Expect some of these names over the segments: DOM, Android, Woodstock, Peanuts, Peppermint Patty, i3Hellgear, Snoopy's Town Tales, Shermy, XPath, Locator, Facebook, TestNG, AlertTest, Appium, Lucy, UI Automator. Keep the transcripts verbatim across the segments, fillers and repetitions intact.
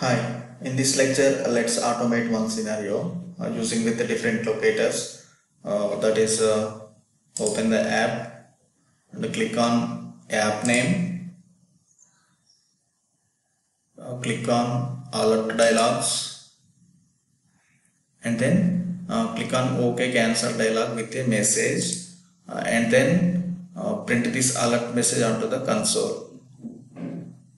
Hi, in this lecture, let's automate one scenario uh, using with the different locators. Uh, that is, uh, open the app and click on app name. Uh, click on alert dialogs and then uh, click on OK cancel dialog with a message uh, and then uh, print this alert message onto the console.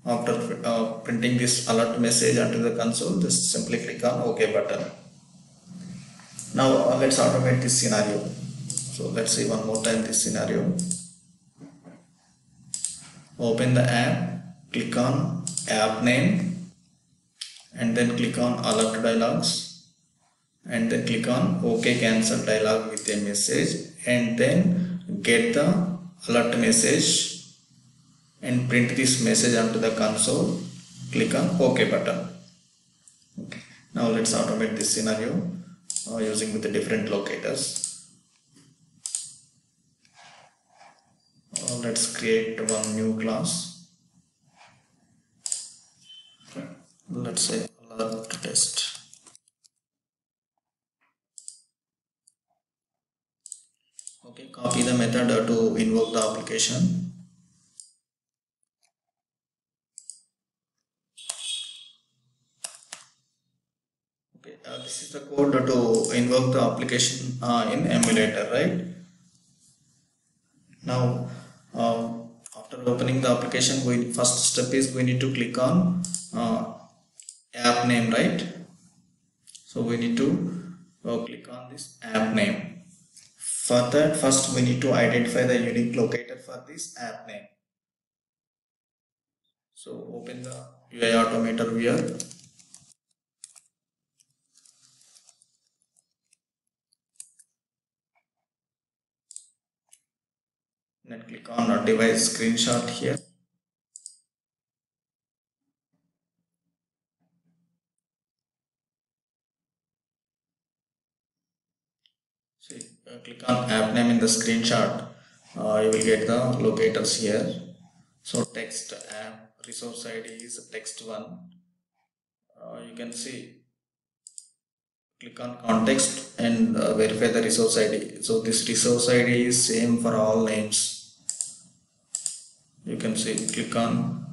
After uh, printing this alert message onto the console, just simply click on OK button. Now uh, let's automate this scenario. So let's see one more time this scenario. Open the app, click on app name and then click on alert dialogs and then click on OK cancel dialog with a message and then get the alert message and print this message onto the console. Click on OK button. Okay. Now let's automate this scenario uh, using with the different locators. Uh, let's create one new class. Let's say AlertTest. Okay, copy the method uh, to invoke the application. Uh, this is the code to invoke the application uh, in emulator, right? Now uh, after opening the application, we first step is we need to click on uh, app name, right? So we need to uh, click on this app name. For that, first we need to identify the unique locator for this app name. So open the U I Automator viewer. Then click on our device screenshot here. See, uh, click on app name in the screenshot. Uh, you will get the locators here. So text app resource I D is text one. Uh, you can see. Click on context and uh, verify the resource I D. So this resource I D is same for all names. You can see, click on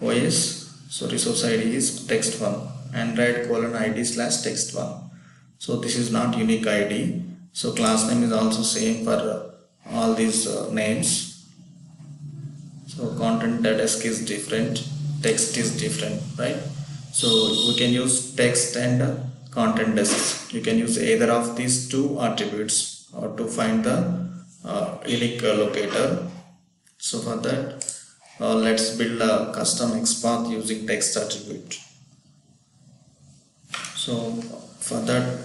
O S. So resource I D is text one, Android colon I D slash text one. So this is not unique I D. So class name is also same for uh, all these uh, names. So content.esc is different, text is different, right? So we can use text and uh, content desks. You can use either of these two attributes or to find the uh, unique uh, locator. So for that, Uh, let's build a custom XPath using text attribute. So for that,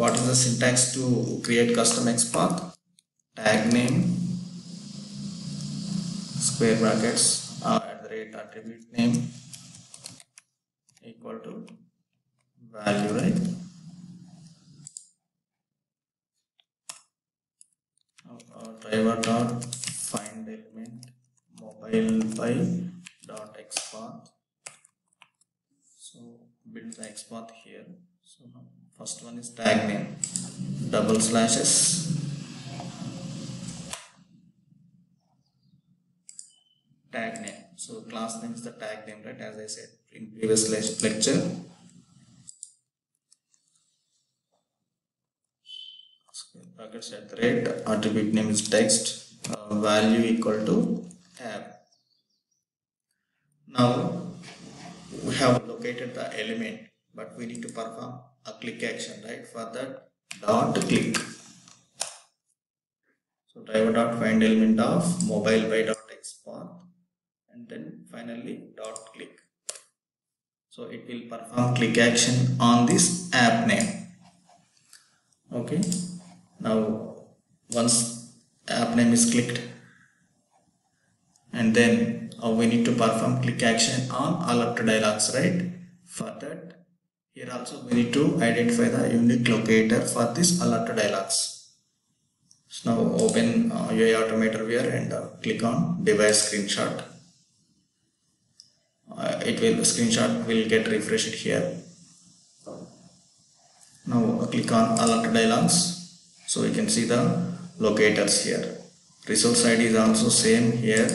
what is the syntax to create custom XPath? Tag name square brackets uh, at the rate attribute name equal to value, right? Uh, driver dot find element mobile file dot xpath. So build the xpath here. So first one is tag name, double slashes, tag name. So class name is the tag name, right? As I said in previous lecture. Brackets at the rate attribute name is text, uh, value equal to app. Now we have located the element, but we need to perform a click action, right? For that, dot click. So driver dot find element of mobile by dot xpath and then finally dot click. So it will perform click action on this app name. Okay. Now once app name is clicked, and then uh, we need to perform click action on alert dialogs, right? For that, here also we need to identify the unique locator for this alert dialogs. So now open uh, U I Automator viewer and uh, click on device screenshot. uh, it will screenshot will get refreshed here. Now uh, click on alert dialogs, so we can see the locators here. Resource I D is also same here.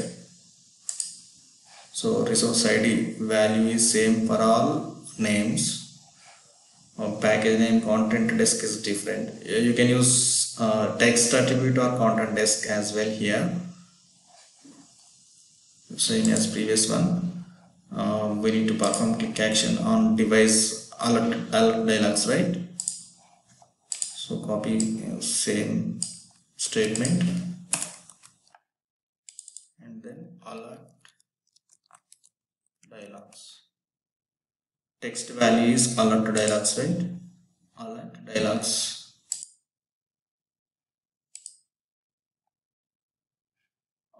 So resource I D value is same for all names. Or package name, content desk is different. You can use uh, text attribute or content desk as well here. Same as previous one. Uh, we need to perform click action on device alert alert dialogs, right? So copy same statement and then alert dialogs. Text value is alert dialogs, right? Alert dialogs.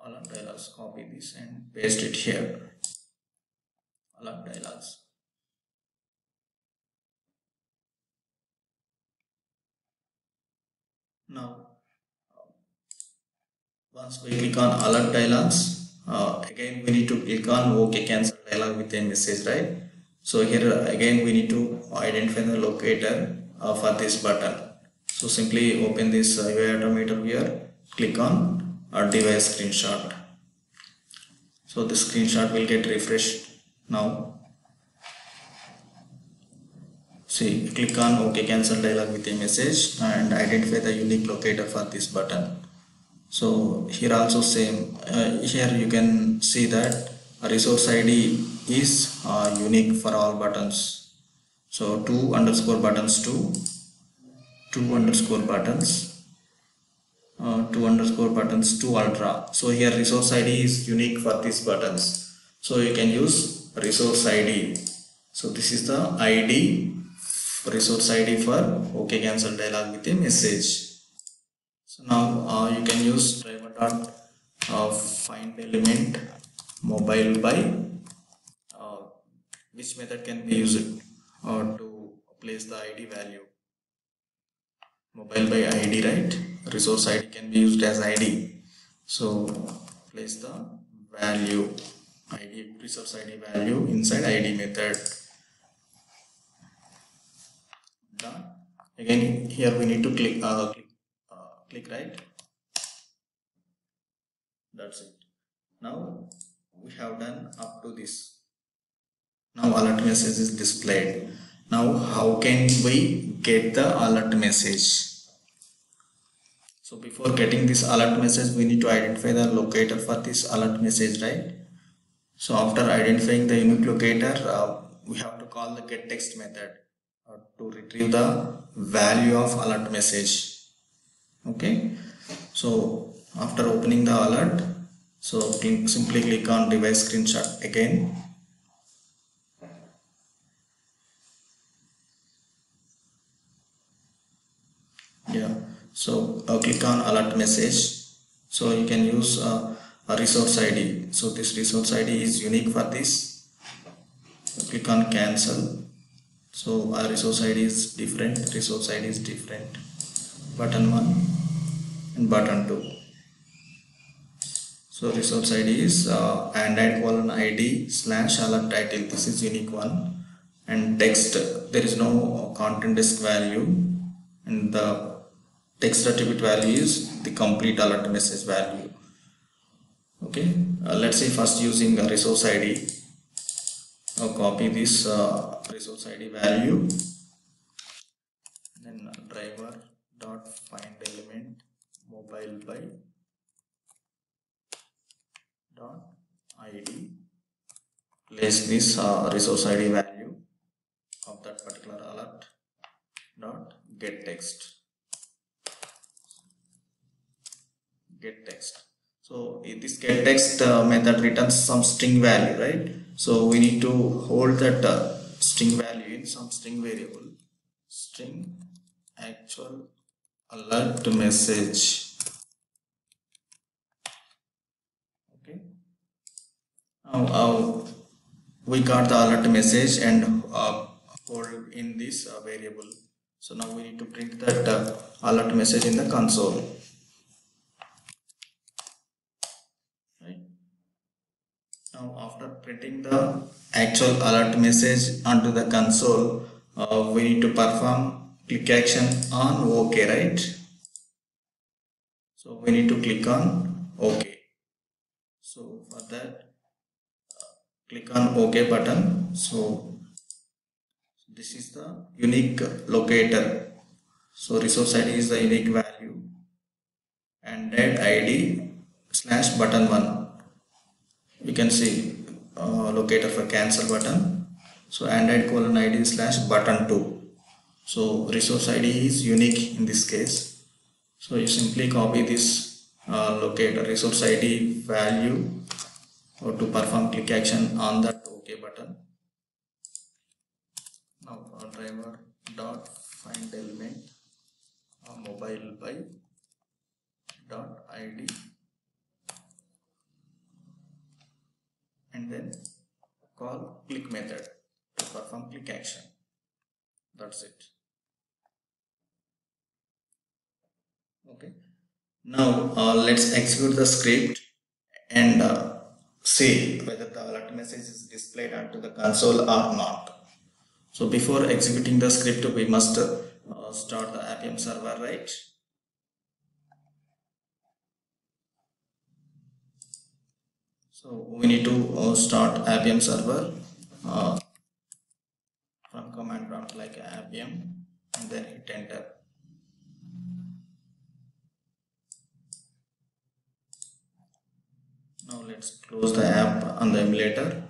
Alert dialogs, copy this and paste it here. Alert dialogs. Now, once we click on alert dialogs, uh, again we need to click on OK cancel dialog with a message, right? So here again we need to identify the locator uh, for this button. So simply open this uh, U I Automator here, click on or device screenshot. So the screenshot will get refreshed now. See, click on OK cancel dialog with a message and identify the unique locator for this button. So here also same. Uh, here you can see that resource I D is uh, unique for all buttons. So two underscore buttons two, two underscore buttons. Uh, two underscore buttons two ultra. So here resource I D is unique for these buttons, so you can use resource I D. So this is the I D, resource I D for OK cancel dialog with a message. So now uh, you can use driver dot uh, find element mobile by, uh, which method can be used uh, to place the I D value. Mobile by I D, right? Resource I D can be used as I D. So place the value I D, resource I D value inside I D method. Done. Again here we need to click uh, click, uh, click right. That's it. Now we have done up to this. Now alert message is displayed. Now how can we get the alert message? So before getting this alert message, we need to identify the locator for this alert message, right? So after identifying the unique locator, uh, we have to call the getText method uh, to retrieve the value of alert message. Okay. So after opening the alert, so click, simply click on device screenshot again. Yeah. So uh, click on alert message. So you can use uh, a resource I D. So this resource I D is unique for this. So click on cancel. So our resource I D is different. Resource I D is different. Button one and button two. So resource I D is uh, android colon I D slash alert title. This is unique one. And text, there is no content disk value, and the text attribute value is the complete alert message value. Okay, uh, let's say first using a resource I D. I'll copy this uh, resource I D value, then driver dot find element mobile by dot I D. Place this uh, resource I D value of that particular alert dot get text. Get text. So this get text uh, method returns some string value, right? So we need to hold that uh, string value in some string variable. String actual alert message. Okay. Now uh, we got the alert message and uh, hold in this uh, variable. So now we need to print that uh, alert message in the console. Now after printing the actual alert message onto the console, uh, we need to perform click action on OK, right? So we need to click on OK. So for that, uh, click on OK button. So this is the unique locator. So resource I D is the unique value and that I D slash button one. You can see uh, locator for cancel button, so android colon id slash button two. So resource id is unique in this case, so you simply copy this uh, locator resource id value or to perform click action on that OK button. Now our driver dot find element or mobile by dot id and then call click method to perform click action. That's it. Okay. Now uh, let's execute the script and uh, see whether the alert message is displayed onto the console or not. So before executing the script, we must uh, start the Appium server, right? So we need to uh, start Appium server uh, from command prompt like Appium and then hit enter. Now let's close the app on the emulator.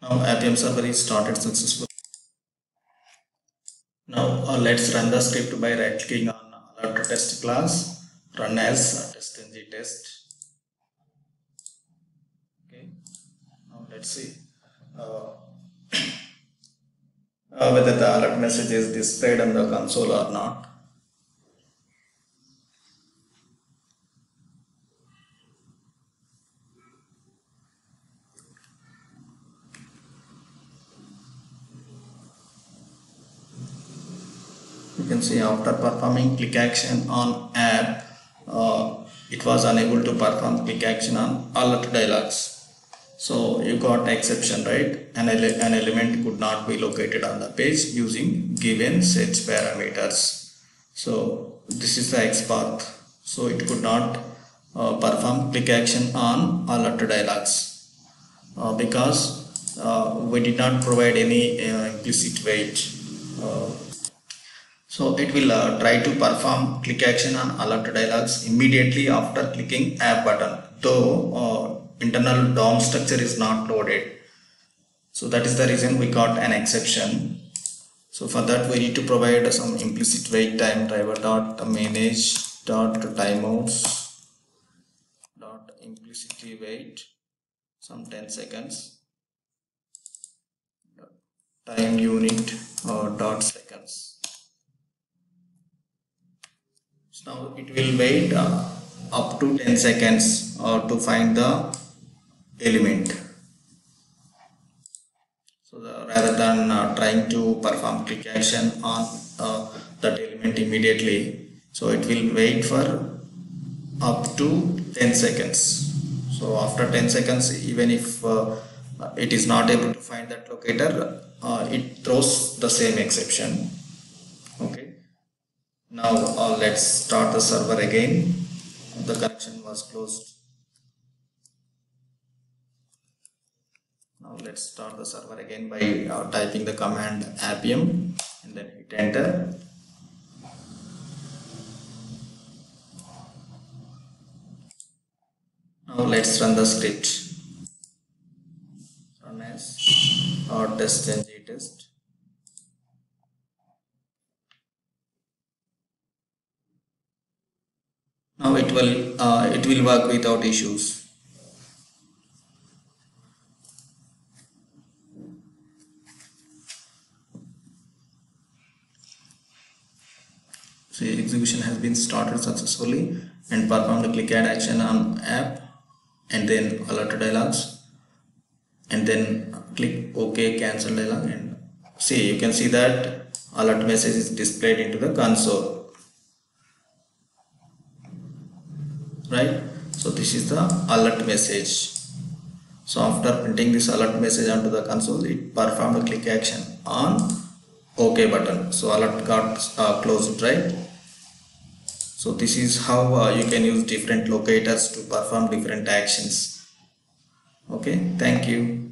Now Appium server is started successfully. Now uh, let's run the script by right clicking on AlertTest class, run as TestNG test. Okay. Now let's see uh, uh, whether the alert message is displayed on the console or not. You can see after performing click action on app, uh, it was unable to perform click action on alert dialogs. So you got exception, right? An, ele an element could not be located on the page using given sets parameters. So this is the XPath. So it could not uh, perform click action on alert dialogs uh, because uh, we did not provide any uh, implicit weight. Uh, So it will uh, try to perform click action on alert dialogs immediately after clicking app button, though uh, internal D O M structure is not loaded. So that is the reason we got an exception. So for that we need to provide uh, some implicit wait time driver dot manage dot timeouts dot implicitly wait some ten seconds time unit uh, dot seconds. Now it will wait uh, up to ten seconds uh, to find the element. So the, rather than uh, trying to perform click action on uh, that element immediately, so it will wait for up to ten seconds. So after ten seconds, even if uh, it is not able to find that locator, uh, it throws the same exception. Now uh, let's start the server again. The connection was closed. Now let's start the server again by uh, typing the command Appium and then hit enter. Now let's run the script. Run as or TestNG test. Now it will uh, it will work without issues. See, execution has been started successfully and perform the click add action on app and then alert dialogs and then click OK cancel dialog, and see you can see that alert message is displayed into the console, right? So this is the alert message. So after printing this alert message onto the console, it performed a click action on OK button. So alert got uh, closed, right? So this is how uh, you can use different locators to perform different actions. Okay, thank you.